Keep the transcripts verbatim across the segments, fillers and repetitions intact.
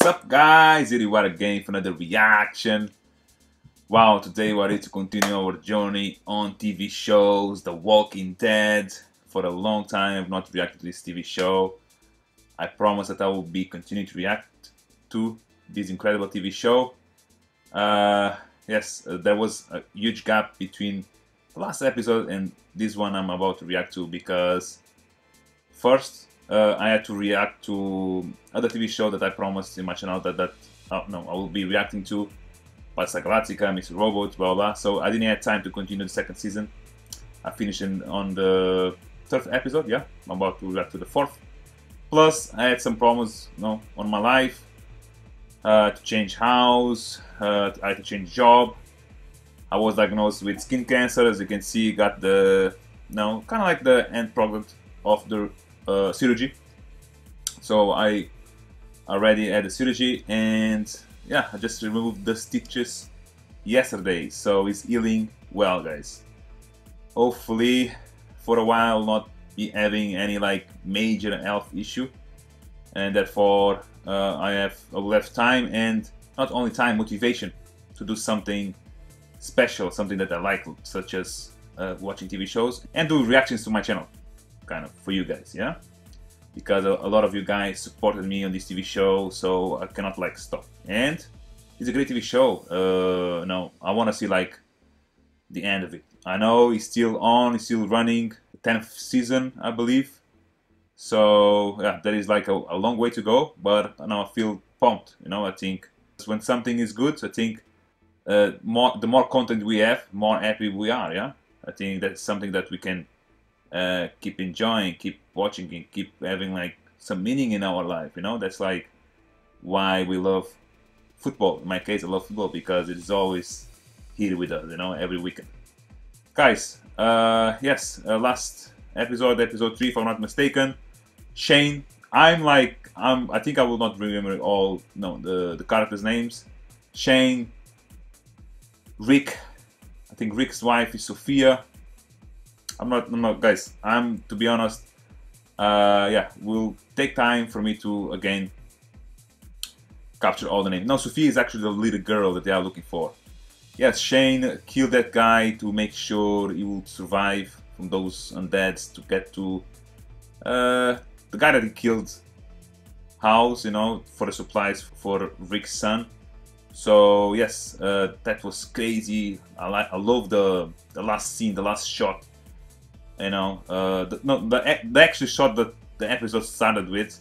What's up, guys? Here we are again for another reaction. Wow, today we are here to continue our journey on T V shows, The Walking Dead. For a long time I've not reacted to this T V show. I promise that I will be continuing to react to this incredible T V show. Uh, yes, uh, there was a huge gap between the last episode and this one I'm about to react to, because first Uh, I had to react to other T V show that I promised in my channel that, that uh, no, I will be reacting to, Pizarra Tica, Mister Robot, blah, blah blah. So I didn't have time to continue the second season. I finished in, on the third episode, yeah. I'm about to react to the fourth. Plus I had some problems you know, on my life, uh, to change house, uh, I had to change job. I was diagnosed with skin cancer, as you can see, got the, you know, kind of like the end product of the Uh, surgery. So I already had a surgery, and yeah, I just removed the stitches yesterday, so it's healing well, guys. Hopefully for a while not be having any like major health issue, and therefore uh, I have left time, and not only time, motivation to do something special, something that I like, such as uh, watching T V shows and do reactions to my channel. Kind of for you guys, yeah, because a, a lot of you guys supported me on this T V show, so I cannot like stop. And it's a great T V show. Uh, no, I want to see like the end of it. I know it's still on, it's still running, tenth season, I believe. So yeah, there is like a, a long way to go, but no, I feel pumped. You know, I think when something is good, I think uh, more the more content we have, more happy we are. Yeah, I think that's something that we can. Uh, keep enjoying, keep watching, and keep having like some meaning in our life, you know. That's like why we love football. In my case, I love football because it's always here with us, you know, every weekend, guys. Uh, yes, uh, last episode, episode three, if I'm not mistaken, Shane. I'm like, I'm. I think I will not remember all no the the characters' names. Shane, Rick. I think Rick's wife is Sophia. I'm not, I'm not, guys. I'm to be honest. Uh, yeah, will take time for me to again capture all the names. No, Sophie is actually the little girl that they are looking for. Yes, Shane killed that guy to make sure he would survive from those undeads to get to uh, the guy that he killed. House, you know, for the supplies for Rick's son. So yes, uh, that was crazy. I like, I love the the last scene, the last shot. You know, uh, the, no, the, the actual shot that the episode started with,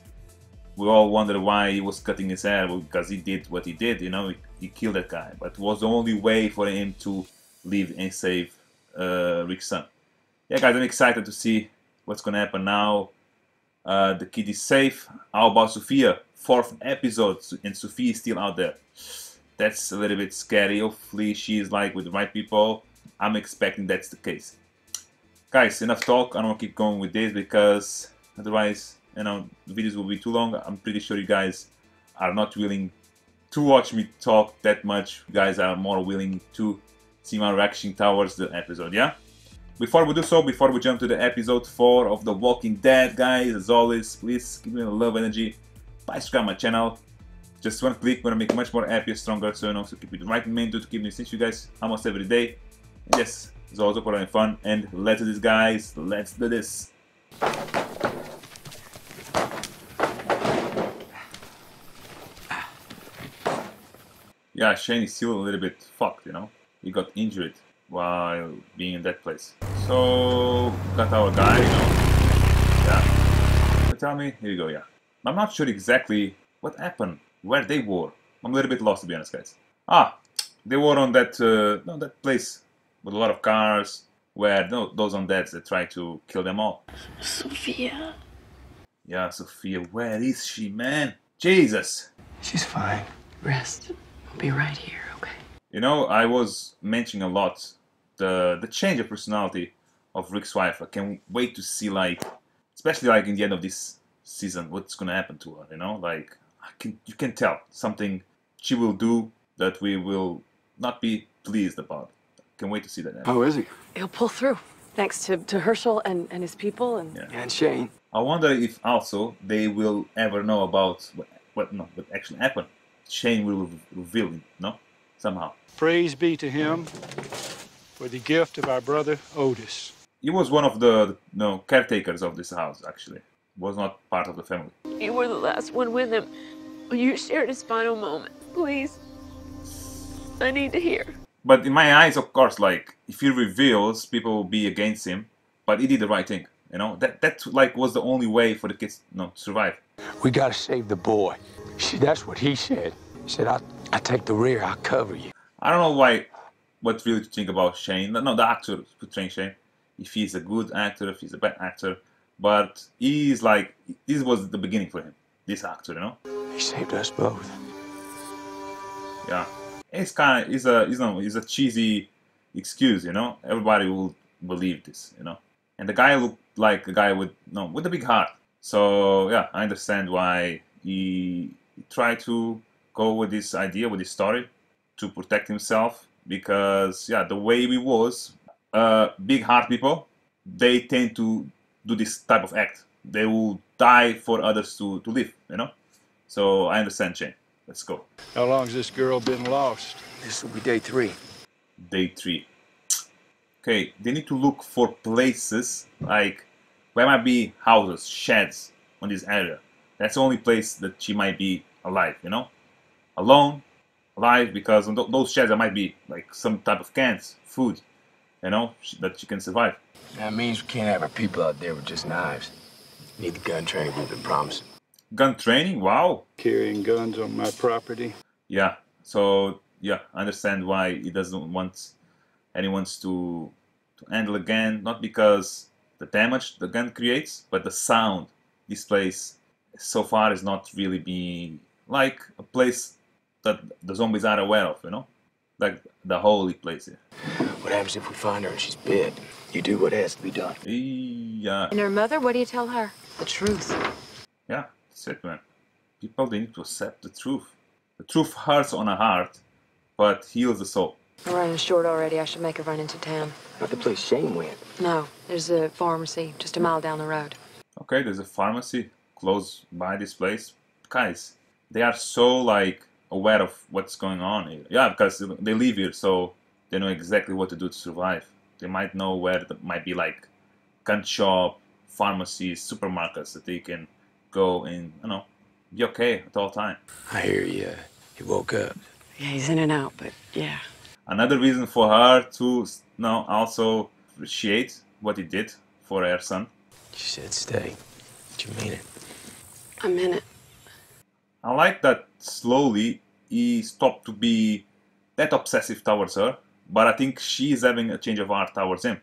we all wondered why he was cutting his hair, because he did what he did, you know, he, he killed that guy. But it was the only way for him to live and save uh, Rick's son. Yeah, guys, I'm excited to see what's gonna happen now. Uh, the kid is safe. How about Sophia? Fourth episode, and Sophia is still out there. That's a little bit scary. Hopefully she is like with the right people. I'm expecting that's the case. Guys, enough talk, I don't want to keep going with this because otherwise, you know, the videos will be too long. I'm pretty sure you guys are not willing to watch me talk that much. You guys are more willing to see my reaction towards the episode, yeah? Before we do so, before we jump to the episode four of The Walking Dead, guys, as always, please give me a love energy by subscribing my channel. Just one click, gonna make much more happier, stronger, so you know, so keep it right in mind to keep me seeing you guys almost every day. And yes. It's also for having fun, and let's do this, guys. Let's do this. Yeah, Shane is still a little bit fucked, you know. He got injured while being in that place. So got our guy, you know. Yeah. So tell me, here you go. Yeah. I'm not sure exactly what happened, where they were. I'm a little bit lost, to be honest, guys. Ah, they were on that uh, no, that place. With a lot of cars, where no, those undeads that try to kill them all. Sophia. Yeah, Sophia, where is she, man? Jesus. She's fine. Rest. I'll be right here, okay? You know, I was mentioning a lot the the change of personality of Rick's wife. I can't wait to see, like, especially like in the end of this season, what's gonna happen to her. You know, like I can you can tell something she will do that we will not be pleased about. Can wait to see that. How is he? He'll pull through, thanks to, to Herschel and, and his people and, yeah. and Shane. I wonder if also they will ever know about well, no, but actually happen, Shane will reveal him, no? Somehow. Praise be to him for the gift of our brother Otis. He was one of the no caretakers of this house, actually. Was not part of the family. You were the last one with him. You shared his final moment. Please, I need to hear. But in my eyes, of course, like, if he reveals, people will be against him. But he did the right thing, you know? That, that like, was the only way for the kids no, to survive. We gotta save the boy. See, that's what he said. He said, I, I take the rear, I'll cover you. I don't know why, what really to think about Shane. No, the actor portraying Shane. If he's a good actor, if he's a bad actor. But he's like, this was the beginning for him, this actor, you know? He saved us both. Yeah. It's kind of, it's a, it's a, it's a cheesy excuse, you know? Everybody will believe this, you know? And the guy looked like a guy with, no, with a big heart. So, yeah, I understand why he tried to go with this idea, with this story, to protect himself. Because, yeah, the way he was, uh, big heart people, they tend to do this type of act. They will die for others to, to live, you know? So, I understand, Shane. Let's go. How long has this girl been lost? This will be day three. Day three. Okay, they need to look for places, like, where might be houses, sheds on this area. That's the only place that she might be alive, you know? Alone, alive, because on th those sheds there might be, like, some type of cans, food, you know, that she can survive. That means we can't have our people out there with just knives. We need the gun training we've been promising. Gun training? Wow. Carrying guns on my property. Yeah. So yeah, I understand why he doesn't want anyone to to handle a gun. Not because the damage the gun creates, but the sound. This place so far is not really being like a place that the zombies are aware of. You know, like the holy place here. What happens if we find her and she's dead? You do what has to be done. Yeah. And her mother, what do you tell her? The truth. Yeah, that's it, man. People, they need to accept the truth. The truth hurts on a heart, but heals the soul. We're running short already. I should make a run into town. Not the place Shane went. No, there's a pharmacy just a mile down the road. Okay, there's a pharmacy close by this place. Guys, they are so, like, aware of what's going on here. Yeah, because they live here, so they know exactly what to do to survive. They might know where there might be, like, gun shop, pharmacies, supermarkets that they can go and, you know, be okay at all time. I hear you. Uh, he woke up. Yeah, he's in and out, but yeah. Another reason for her to now also appreciate what he did for her son. She said stay. Did you mean it? I meant it. I like that slowly he stopped to be that obsessive towards her, but I think she's having a change of heart towards him.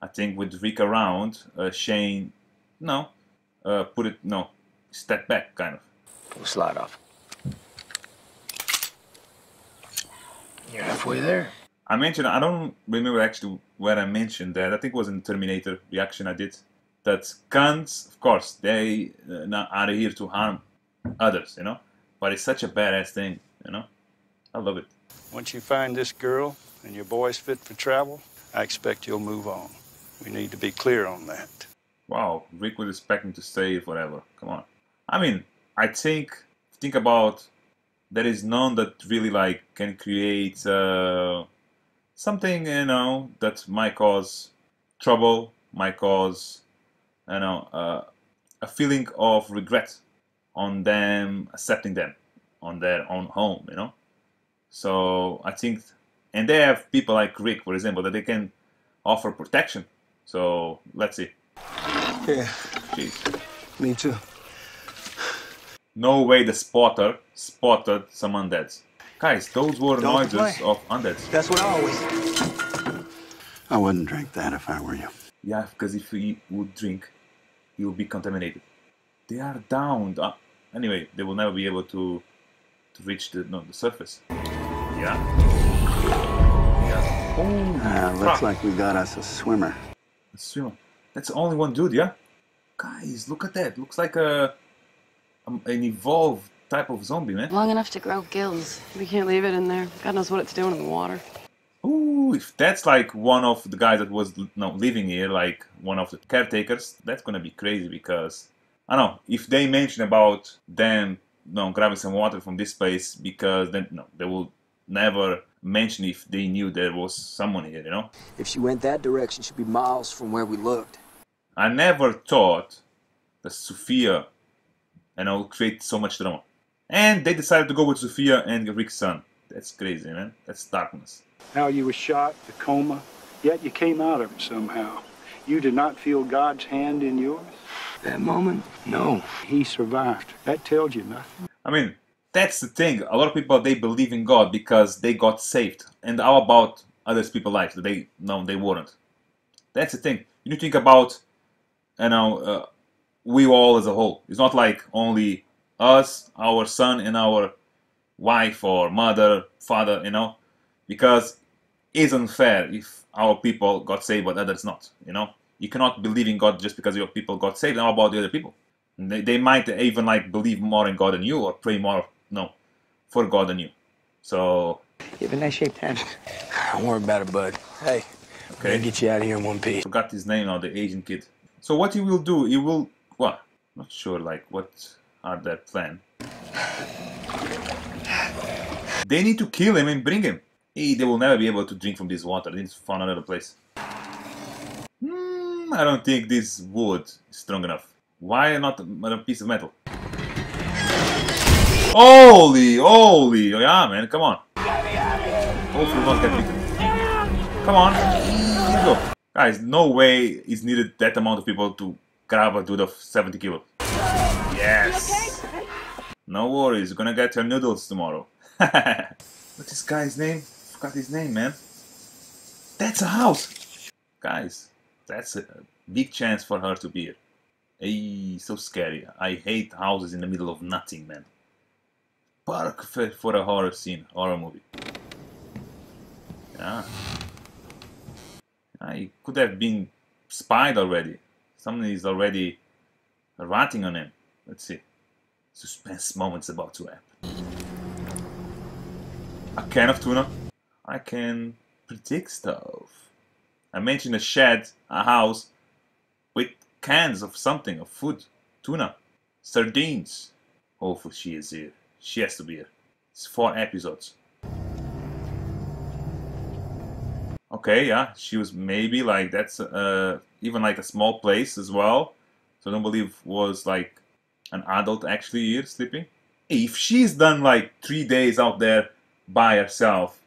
I think with Rick around, uh, Shane, no, uh, put it, no, step back, kind of. We'll slide off. You're halfway there. I mentioned, I don't remember actually where I mentioned that. I think it was in Terminator reaction I did. That guns, of course, they uh, are here to harm others, you know? But it's such a badass thing, you know? I love it. Once you find this girl and your boy's fit for travel, I expect you'll move on. We need to be clear on that. Wow, Rick was expecting to stay forever. Come on. I mean, I think, think about, there is none that really, like, can create uh, something, you know, that might cause trouble, might cause, you know, uh, a feeling of regret on them accepting them, on their own home, you know? So, I think, and they have people like Rick, for example, that they can offer protection. So, let's see. Yeah. Jeez. Me too. No way the spotter spotted some undeads. Guys, those were Don't noises play. of undeads. That's what I always do. I wouldn't drink that if I were you. Yeah, because if you would drink, you would be contaminated. They are downed. Uh, anyway, they will never be able to to reach the no, the surface. Yeah. Yeah. Oh, ah, looks like we got us a swimmer. A swimmer. That's only one dude, yeah? Guys, look at that. Looks like a, a an evolved type of zombie, man. Long enough to grow gills. We can't leave it in there. God knows what it's doing in the water. Ooh, if that's like one of the guys that was no living here, like one of the caretakers, that's gonna be crazy because, I don't know, if they mention about them no, grabbing some water from this place, because then no, they will never mention if they knew there was someone here, you know? If she went that direction, she'd be miles from where we looked. I never thought that Sophia and I would create so much drama. And they decided to go with Sophia and Rick's son. That's crazy, man. That's darkness. How you were shot, the coma, yet you came out of it somehow. You did not feel God's hand in yours? That moment? No. He survived. That tells you nothing. I mean, that's the thing. A lot of people, they believe in God because they got saved. And how about other people's lives? They, no, they weren't. That's the thing. You think about, you know, uh, we all as a whole. It's not like only us, our son, and our wife or mother, father, you know, because it's unfair if our people got saved but others not, you know. You cannot believe in God just because your people got saved. How about the other people? They, they might even like believe more in God than you, or pray more, no, for God than you. So you have a nice shaped hand. Don't worry about it, bud. Hey, okay, I'm gonna get you out of here in one piece. Forgot his name now, the Asian kid. So what he will do? He will well, not sure like what are their plan. They need to kill him and bring him. Hey, they will never be able to drink from this water. They need to find another place. Mm, I don't think this wood is strong enough. Why not a piece of metal? Holy, holy, oh yeah, man, come on. Hopefully not get bitten. Come on, let's go. Guys, no way is needed that amount of people to grab a dude of seventy kilos. Yes. No worries, you're gonna get your noodles tomorrow. What's this guy's name? Forgot his name, man. That's a house! Guys, that's a big chance for her to be here. Hey, so scary. I hate houses in the middle of nothing, man. Perfect for a horror scene, horror movie. Yeah. I could have been spied already. Something is already rotting on him. Let's see. Suspense moment's about to happen. A can of tuna. I can predict stuff. I mentioned a shed, a house, with cans of something, of food. Tuna. Sardines. Hopefully she is here. She has to be here. It's four episodes. Okay, yeah, she was maybe like, that's uh, even like a small place as well. So I don't believe was like an adult actually here sleeping. If she's done like three days out there by herself,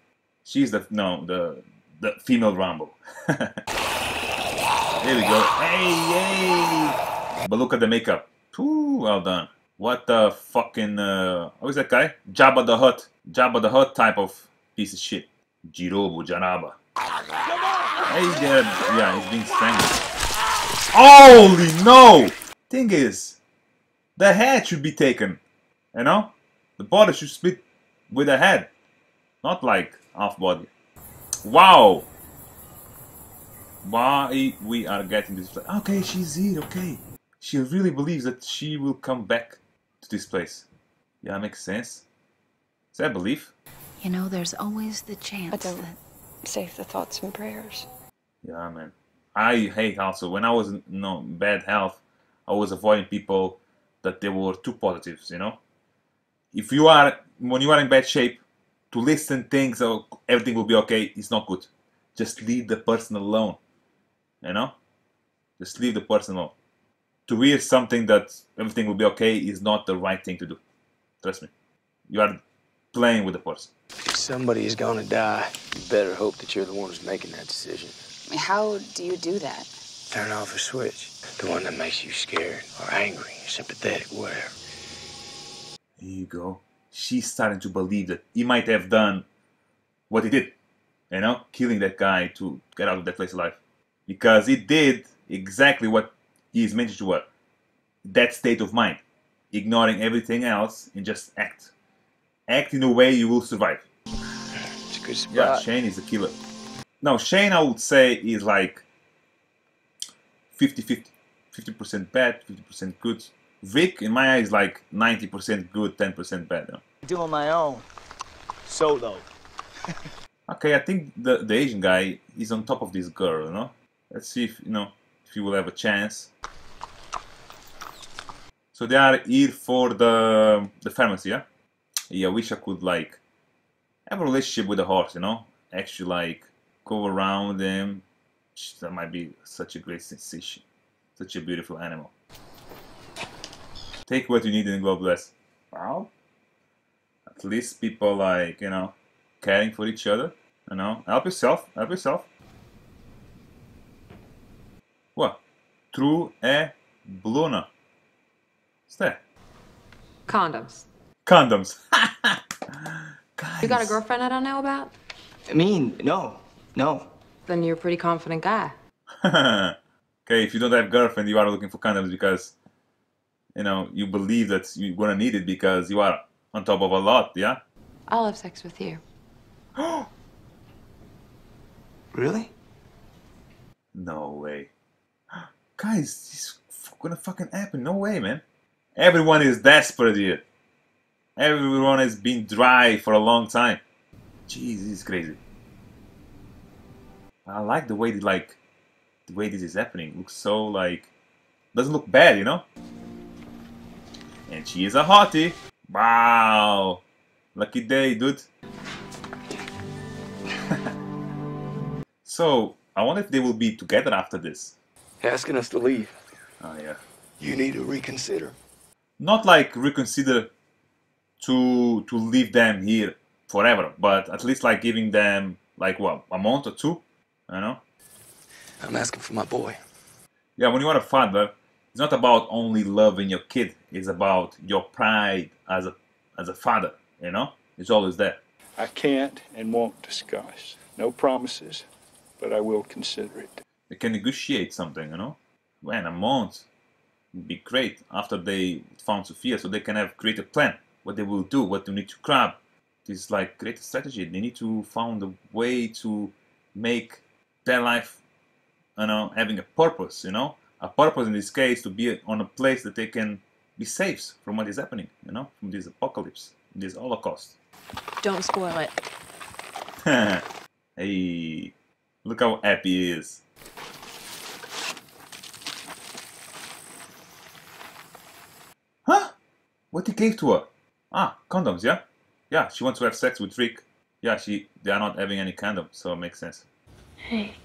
she's the no the the female Rambo. There we go. Hey, hey! But look at the makeup. Ooh, well done. What the fucking uh, what was that guy? Jabba the Hutt. Jabba the Hutt type of piece of shit. Jirobu Janaba. Hey, there. Yeah, he's being strangled. Holy no! Thing is, the head should be taken. You know, the body should split with the head. Not like half body. Wow! Why we are getting this place? Okay, she's here, okay. She really believes that she will come back to this place. Yeah, makes sense. Is that belief? You know, there's always the chance. But don't that... save the thoughts and prayers. Yeah, man. I hate also, when I was in no, bad health, I was avoiding people that they were too positives, you know? If you are, when you are in bad shape, to listen things or everything will be okay, it's not good. Just leave the person alone, you know? Just leave the person alone. To hear something that everything will be okay is not the right thing to do. Trust me. You are playing with the person. Somebody is gonna die. You better hope that you're the one who's making that decision. How do you do that? Turn off a switch. The one that makes you scared or angry, sympathetic, whatever. There you go. She's starting to believe that he might have done what he did, you know, killing that guy to get out of that place alive, because he did exactly what he is mentioned to her. That state of mind, ignoring everything else and just act, act in a way you will survive. It's a good spot. Yeah, Shane is the killer. Now Shane, I would say, is like fifty fifty, fifty percent bad, fifty percent good. Vic, in my eyes, like ninety percent good, ten percent bad. No? Doing my own. Solo. Okay, I think the, the Asian guy is on top of this girl, you know? Let's see if, you know, if he will have a chance. So they are here for the the pharmacy, yeah? Yeah, I wish I could, like, have a relationship with the horse, you know? Actually, like, go around them. That might be such a great sensation. Such a beautiful animal. Take what you need and God bless. Wow. At least people, like, you know, caring for each other. You know, help yourself, help yourself. What? True e bluna. What's that? Condoms. Condoms. You got a girlfriend I don't know about? I mean, no, no. Then you're a pretty confident guy. Okay, if you don't have girlfriend, you are looking for condoms because, you know, you believe that you're gonna need it because you are on top of a lot, yeah? I'll have sex with you. Really? No way. Guys, this is gonna fucking happen. No way, man. Everyone is desperate here. Everyone has been dry for a long time. Jeez, this is crazy. I like the way, like, the way this is happening. It looks so, like, doesn't look bad, you know? And she is a hottie. Wow. Lucky day, dude. So, I wonder if they will be together after this. Asking us to leave. Oh, yeah. You need to reconsider. Not like reconsider to to leave them here forever, but at least like giving them, like, what, a month or two? You know? I'm asking for my boy. Yeah, when you are a father, it's not about only loving your kid. It's about your pride as a, as a father, you know? It's always that. I can't and won't discuss. No promises, but I will consider it. They can negotiate something, you know? Man, a month would be great after they found Sophia, so they can have create a plan. What they will do, what they need to grab. This is like great strategy. They need to find a way to make their life, you know, having a purpose, you know? A purpose in this case to be on a place that they can be safe from what is happening, you know? From this apocalypse, this Holocaust. Don't spoil it. Hey, look how happy he is. Huh? What he gave to her? Ah, condoms, yeah? Yeah, she wants to have sex with Rick. Yeah, she they are not having any condom, so it makes sense. Hey,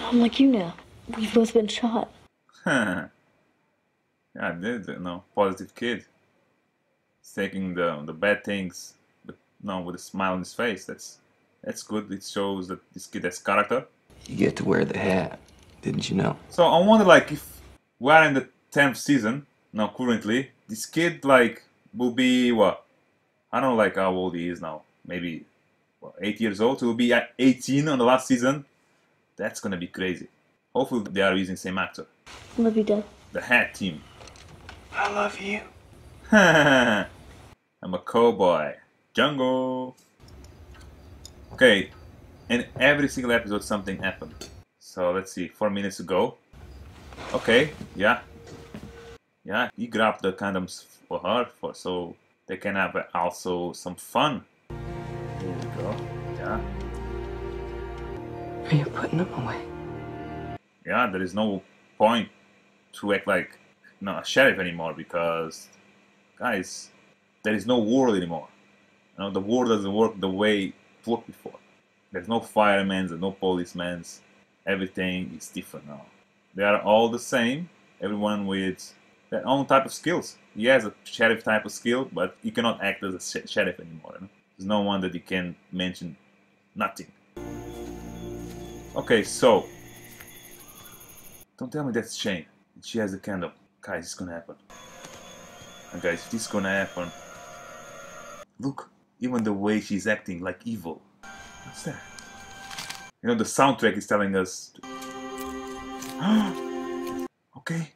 I'm like you now. We've both been shot. Yeah, I did, you know, positive kid. He's taking the the bad things, but no, with a smile on his face. That's That's good. It shows that this kid has character. You get to wear the hat, didn't you know? So I wonder, like, if we are in the tenth season now currently, this kid, like, will be what? I don't know, like, how old he is now. Maybe what, eight years old. He will be at eighteen on the last season. That's gonna be crazy. Hopefully they are using the same actor. Love you, Dad. The hat team. I love you. I'm a cowboy. Jungle. Okay, in every single episode something happened. So let's see, four minutes to go. Okay, yeah. Yeah, he grabbed the condoms for her, for, so they can have also some fun. There we go, yeah. Are you putting them away? Yeah, there is no point to act like no, a sheriff anymore because, guys, there is no war anymore. You know, the war doesn't work the way look before. There's no firemen, there's no policemen. Everything is different now. They are all the same, everyone with their own type of skills. He has a sheriff type of skill, but he cannot act as a sh sheriff anymore. You know? There's no one that he can mention nothing. Okay, so don't tell me that's Shane. She has the candle. Guys, it's gonna happen. And guys, if this is gonna happen, look. Even the way she's acting, like evil. What's that? You know, the soundtrack is telling us... To... Okay.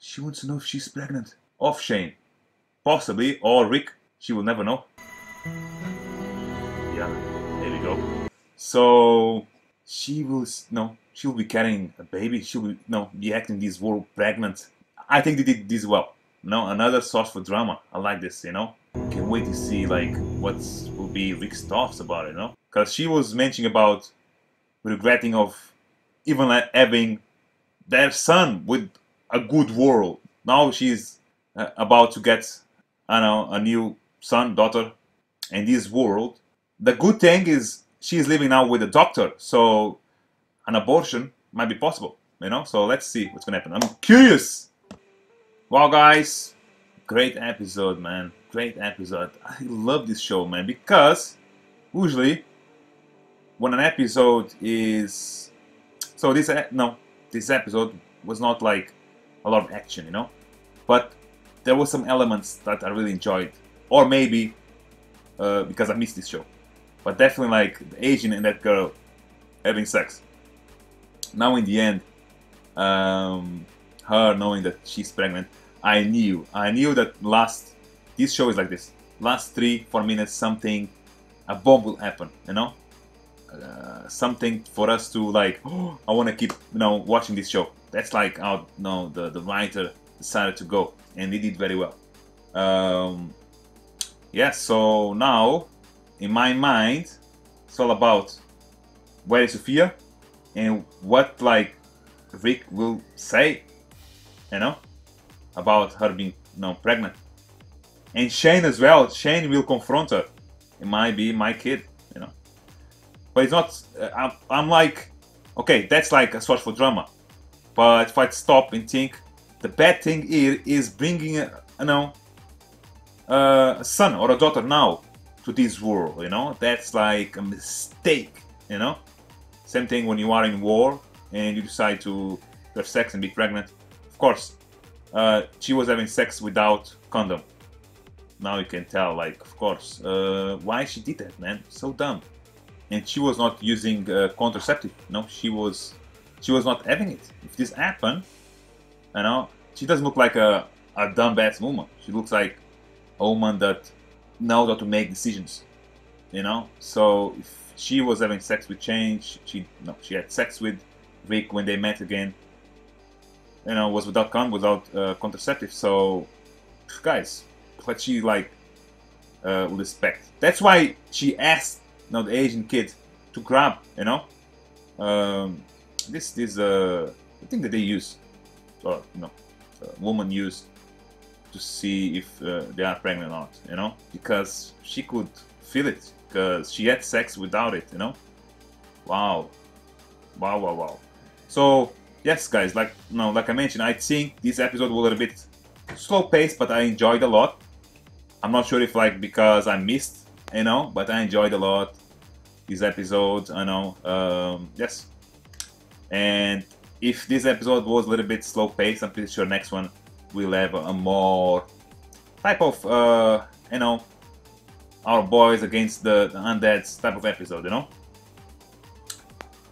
She wants to know if she's pregnant. Of Shane. Possibly, or Rick. She will never know. Yeah, there we go. So... She will... No, she will be carrying a baby. She will no, be acting this world pregnant. I think they did this well. No, another source for drama. I like this, you know? Can't wait to see, like, what will be Rick's thoughts about it, you know? Because she was mentioning about regretting of even having their son with a good world. Now she's uh, about to get, I don't know, a new son, daughter in this world. The good thing is she is living now with a doctor, so an abortion might be possible, you know? So let's see what's gonna happen. I'm curious! Wow, guys, great episode, man. Great episode. I love this show, man, because usually when an episode is... So this, no, this episode was not like a lot of action, you know? But there were some elements that I really enjoyed. Or maybe uh, because I missed this show. But definitely like the Asian and that girl having sex. Now in the end, um, her knowing that she's pregnant, I knew, I knew that last, this show is like this, last three, four minutes something, a bomb will happen, you know, uh, something for us to like, oh, I want to keep, you know, watching this show. That's like how, you know, the, the writer decided to go, and they did very well. Um, yeah, so now, in my mind, it's all about where is Sophia, and what like Rick will say, you know, about her being, you know, pregnant. And Shane as well, Shane will confront her. It might be my kid, you know. But it's not, uh, I'm, I'm like, okay, that's like a source for drama. But if I stop and think, the bad thing here is bringing, uh, you know, uh, a son or a daughter now to this world, you know. That's like a mistake, you know. Same thing when you are in war and you decide to have sex and be pregnant. Of course, uh, she was having sex without condom. Now you can tell, like, of course, uh, why she did that, man. So dumb. And she was not using uh, contraceptive. No, she was, she was not having it. If this happened, you know, she doesn't look like a a dumbass woman. She looks like a woman that knows how to make decisions, you know. So if she was having sex with Shane, she no, she had sex with Rick when they met again. You know, was without con, without uh, contraceptive. So, guys, what she like uh, would expect. That's why she asked, you know, the Asian kid to grab, you know, um, this this uh, the thing that they use, or you know, woman used to see if uh, they are pregnant or not, you know, because she could feel it. Because she had sex without it, you know. Wow, wow, wow, wow. So yes, guys, like no, like I mentioned, I think this episode was a bit slow paced, but I enjoyed a lot. I'm not sure if like because I missed, you know, but I enjoyed a lot these episodes. I know, um, yes. And if this episode was a little bit slow paced, I'm pretty sure next one we'll have a more type of, uh, you know, our boys against the, the undeads type of episode, you know?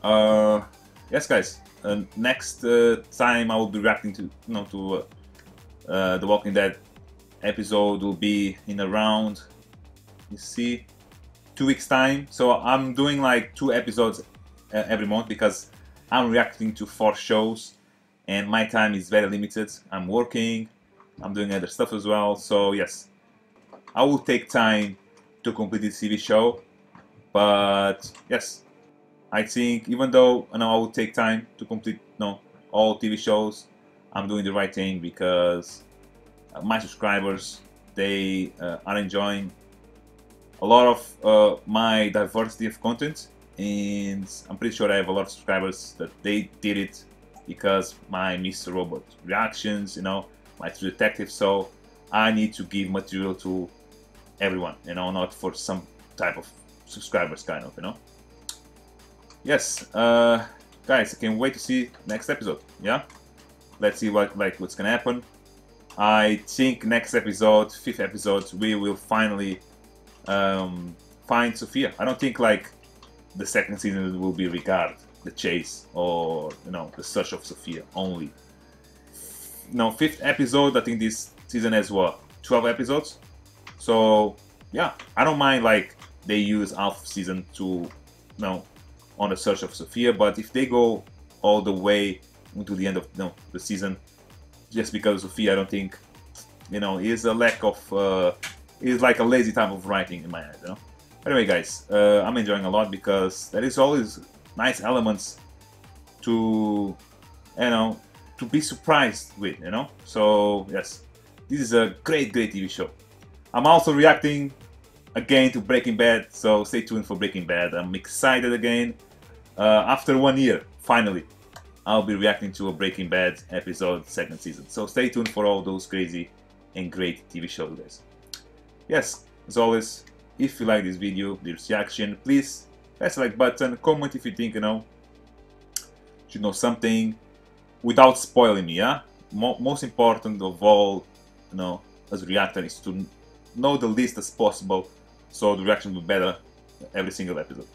Uh, yes, guys. Uh, next uh, time I will be reacting to, you know, to uh, uh, The Walking Dead episode will be in around, you see, two weeks time. So I'm doing like two episodes uh, every month because I'm reacting to four shows and my time is very limited. I'm working, I'm doing other stuff as well. So yes, I will take time to complete this T V show, but yes, I think even though you know, I would take time to complete you know, all T V shows, I'm doing the right thing because my subscribers, they uh, are enjoying a lot of uh, my diversity of content, and I'm pretty sure I have a lot of subscribers that they did it because my Mister Robot reactions, you know, my True Detective, so I need to give material to everyone, you know, not for some type of subscribers, kind of, you know. Yes, uh, guys, I can't wait to see next episode. Yeah, let's see what like what's gonna happen. I think next episode, fifth episode, we will finally um, find Sophia. I don't think like the second season will be regard the chase or you know the search of Sophia only. No, fifth episode. I think this season has what twelve episodes. So yeah, I don't mind like they use half season to, you know, on the search of Sophia, but if they go all the way into the end of you know, the season, just because of Sophia, I don't think, you know, is a lack of, uh, is like a lazy type of writing in my head, you know. Anyway, guys, uh, I'm enjoying a lot because there is always nice elements to, you know, to be surprised with, you know. So yes, This is a great, great T V show. I'm also reacting again to Breaking Bad, so stay tuned for Breaking Bad. I'm excited again. Uh, after one year, finally, I'll be reacting to a Breaking Bad episode, second season. So stay tuned for all those crazy and great T V shows, guys. Yes, as always, if you like this video, this reaction, please press the like button, comment if you think you know, you know something, without spoiling me, yeah? Mo most important of all, you know, as a reactor is to know the least as possible, so the reaction will be better every single episode.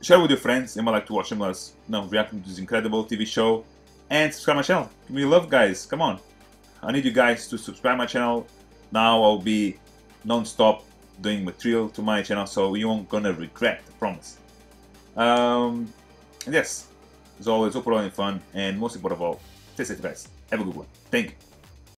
Share with your friends, you might like to watch them as, you know, reacting to this incredible T V show, and subscribe my channel. Give me love, guys, come on. I need you guys to subscribe my channel. Now I'll be non-stop doing material to my channel, so you won't gonna regret, I promise. Um, and yes, as always, hope you're having fun, and most important of all, stay safe, guys. Have a good one. Thank you.